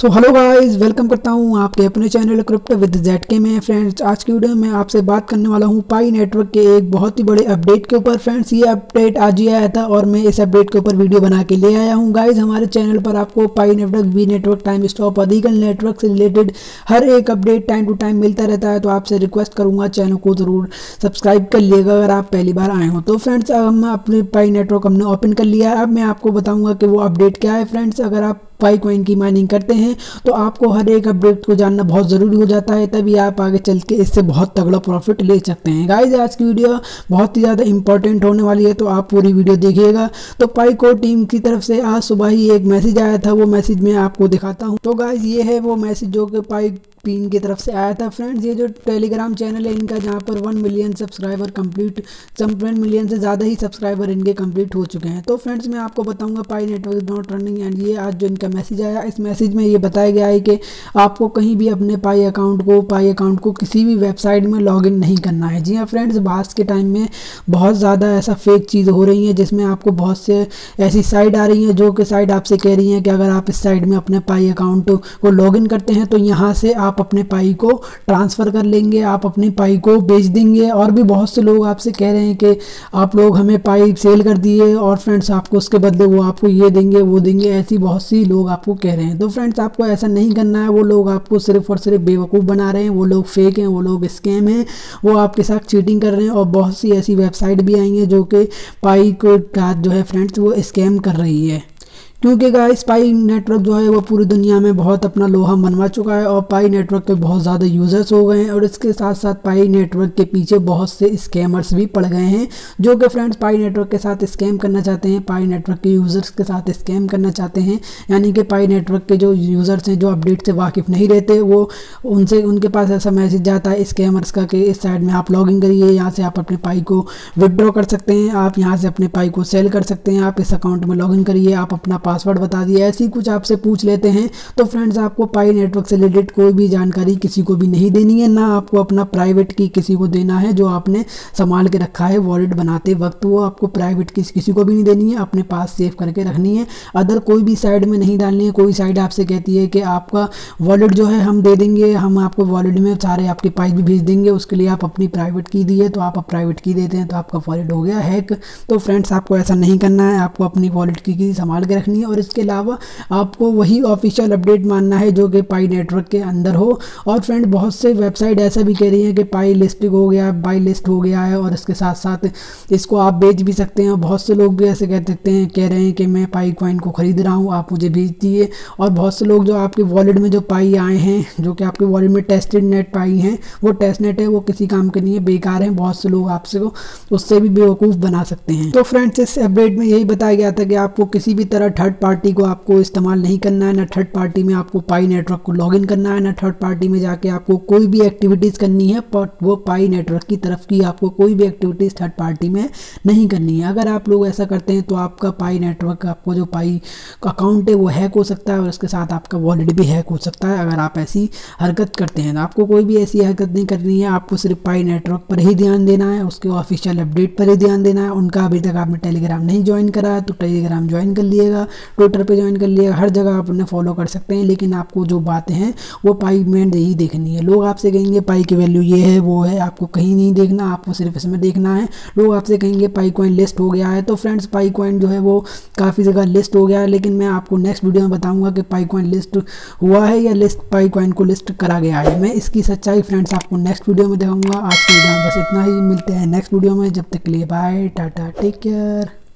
So hello guys, welcome करता हूँ आपके अपने चैनल क्रिप्टो विद ZK में। फ्रेंड्स, आज की वीडियो में मैं आपसे बात करने वाला हूँ पाई नेटवर्क के एक बहुत ही बड़े अपडेट के ऊपर। फ्रेंड्स, ये अपडेट आज ही आया था और मैं इस अपडेट के ऊपर वीडियो बना के ले आया हूँ। गाइस, हमारे चैनल पर आपको Pi network, B network, time stop और ईगल नेटवर्क से रिलेटेड हर एक अपडेट टाइम टू टाइम मिलता रहता है। तो आपसे रिक्वेस्ट करूँगा चैनल को ज़रूर सब्सक्राइब कर लीजिएगा अगर आप पहली बार आए हो। तो फ्रेंड्स, अब हम अपने पाई नेटवर्क हमने ओपन कर लिया है। अब मैं आपको बताऊँगा कि वो अपडेट क्या है। फ्रेंड्स, अगर आप पाई कॉइन की माइनिंग करते हैं तो आपको हर एक अपडेट को जानना बहुत ज़रूरी हो जाता है, तभी आप आगे चल के इससे बहुत तगड़ा प्रॉफिट ले सकते हैं। गाइस, आज की वीडियो बहुत ही ज़्यादा इंपॉर्टेंट होने वाली है, तो आप पूरी वीडियो देखिएगा। तो पाई को टीम की तरफ से आज सुबह ही एक मैसेज आया था, वो मैसेज मैं आपको दिखाता हूँ। तो गाइस, ये है वो मैसेज जो कि पाई पीन की तरफ से आया था। फ्रेंड्स, ये जो टेलीग्राम चैनल है इनका, जहाँ पर 1 मिलियन सब्सक्राइबर कंप्लीट, 1 मिलियन से ज़्यादा ही सब्सक्राइबर इनके कंप्लीट हो चुके हैं। तो फ्रेंड्स, मैं आपको बताऊंगा Pi network is not running and ये आज जो इनका मैसेज आया, इस मैसेज में ये बताया गया है कि आपको कहीं भी अपने पाई अकाउंट को किसी भी वेबसाइट में लॉग इन नहीं करना है। जी हाँ फ्रेंड्स, बास के टाइम में बहुत ज़्यादा ऐसा फेक चीज़ हो रही है जिसमें आपको बहुत से ऐसी साइड आ रही हैं जो कि साइड आपसे कह रही हैं कि अगर आप इस साइड में अपने पाई अकाउंट को लॉग इन करते हैं तो यहाँ से आप अपने पाई को ट्रांसफ़र कर लेंगे, आप अपने पाई को बेच देंगे। और भी बहुत से लोग आपसे कह रहे हैं कि आप लोग हमें पाई सेल कर दिए और फ्रेंड्स आपको उसके बदले वो आपको ये देंगे, वो देंगे, ऐसी बहुत सी लोग आपको कह रहे हैं। तो फ्रेंड्स, आपको ऐसा नहीं करना है। वो लोग आपको सिर्फ और सिर्फ बेवकूफ़ बना रहे हैं, वो लोग फेक हैं, वो लोग स्कैम हैं, वो आपके साथ चीटिंग कर रहे हैं। और बहुत सी ऐसी वेबसाइट भी आई हैं जो कि पाई को जो है फ्रेंड्स वो स्कैम कर रही है, क्योंकि गाइस पाई नेटवर्क जो है वो पूरी दुनिया में बहुत अपना लोहा मनवा चुका है और पाई नेटवर्क के बहुत ज़्यादा यूज़र्स हो गए हैं। और इसके साथ साथ पाई नेटवर्क के पीछे बहुत से स्कैमर्स भी पड़ गए हैं जो कि फ्रेंड्स पाई नेटवर्क के साथ स्कैम करना चाहते हैं, पाई नेटवर्क के यूज़र्स के साथ स्कैम करना चाहते हैं। यानी कि पाई नेटवर्क के जो यूज़र्स हैं जो अपडेट से वाकिफ़ नहीं रहते, वो उनके पास ऐसा मैसेज जाता है स्कैमर्स का कि इस साइड में आप लॉगिन करिए, यहाँ से आप अपने पाई को विदड्रॉ कर सकते हैं, आप यहाँ से अपने पाई को सेल कर सकते हैं, आप इस अकाउंट में लॉगिन करिए, आप अपना पासवर्ड बता दिया, ऐसी कुछ आपसे पूछ लेते हैं। तो फ्रेंड्स, आपको पाई नेटवर्क से रिलेटेड कोई भी जानकारी किसी को भी नहीं देनी है, ना आपको अपना प्राइवेट की किसी को देना है जो आपने संभाल के रखा है वॉलेट बनाते वक्त। वो आपको प्राइवेट की किसी को भी नहीं देनी है, अपने पास सेव करके रखनी है। अदर कोई भी साइड में नहीं डालनी है। कोई साइड आपसे कहती है कि आपका वॉलेट जो है हम दे देंगे, हम आपको वॉलेट में सारे आपके पाई भी भेज देंगे, उसके लिए आप अपनी प्राइवेट की दी है, तो आप प्राइवेट की देते हैं तो आपका वॉलेट हो गया हैक। तो फ्रेंड्स, आपको ऐसा नहीं करना है, आपको अपनी वॉलेट की संभाल के रखनी है। और इसके अलावा आपको वही ऑफिशियल अपडेट मानना है जो कि पाई नेटवर्क के अंदर हो। और फ्रेंड, बहुत से वेबसाइट ऐसा भी कह रही है कि पाई लिस्टिंग हो गया, बाई लिस्ट हो गया है और इसके साथ साथ इसको आप बेच भी सकते हैं। और बहुत से लोग भी ऐसे कह रहे हैं कि मैं पाई कॉइन को खरीद रहा हूँ, आप मुझे बेच दिए। और बहुत से लोग जो आपके वॉलेट में जो पाई आए हैं, जो कि आपके वॉलेट में टेस्टेड नेट पाई हैं, वो टेस्ट नेट है, वो किसी काम के नहीं है, बेकार हैं। बहुत से लोग आपसे उससे भी बेवकूफ़ बना सकते हैं। तो फ्रेंड्स, इस अपडेट में यही बताया गया था कि आपको किसी भी तरह थर्ड पार्टी को आपको इस्तेमाल नहीं करना है, ना थर्ड पार्टी में आपको पाई नेटवर्क को लॉगिन करना है, ना थर्ड पार्टी में जाके आपको कोई भी एक्टिविटीज़ करनी है। पर वो पाई नेटवर्क की तरफ की आपको कोई भी एक्टिविटीज़ थर्ड पार्टी में नहीं करनी है। अगर आप लोग ऐसा करते हैं तो आपका पाई नेटवर्क, आपको जो पाई अकाउंट है वो हैक हो सकता है और उसके साथ आपका वॉलेट भी हैक हो सकता है अगर आप ऐसी हरकत करते हैं। तो आपको कोई भी ऐसी हरकत नहीं करनी है, आपको सिर्फ पाई नेटवर्क पर ही ध्यान देना है, उसके ऑफिशियल अपडेट पर ही ध्यान देना है। उनका अभी तक आपने टेलीग्राम नहीं ज्वाइन करा है तो टेलीग्राम ज्वाइन कर लीजिएगा, ट्विटर पे ज्वाइन कर लिया, हर जगह आप उन्हें फॉलो कर सकते हैं। लेकिन आपको जो बातें हैं वो पाई में नहीं देखनी है। लोग आपसे कहेंगे पाई की वैल्यू ये है, वो है, आपको कहीं नहीं देखना, आपको सिर्फ इसमें देखना है। लोग आपसे कहेंगे पाई कॉइन लिस्ट हो गया है। तो फ्रेंड्स, पाई कॉइन जो है वो काफ़ी जगह लिस्ट हो गया है, लेकिन मैं आपको नेक्स्ट वीडियो में बताऊँगा कि पाई कॉइन लिस्ट हुआ है या पाई कॉइन को लिस्ट करा गया है। मैं इसकी सच्चाई फ्रेंड्स आपको नेक्स्ट वीडियो में दिखाऊँगा। आज की वीडियो में बस इतना ही, मिलते हैं नेक्स्ट वीडियो में। जब तक के लिए बाय, टाटा, टेक केयर।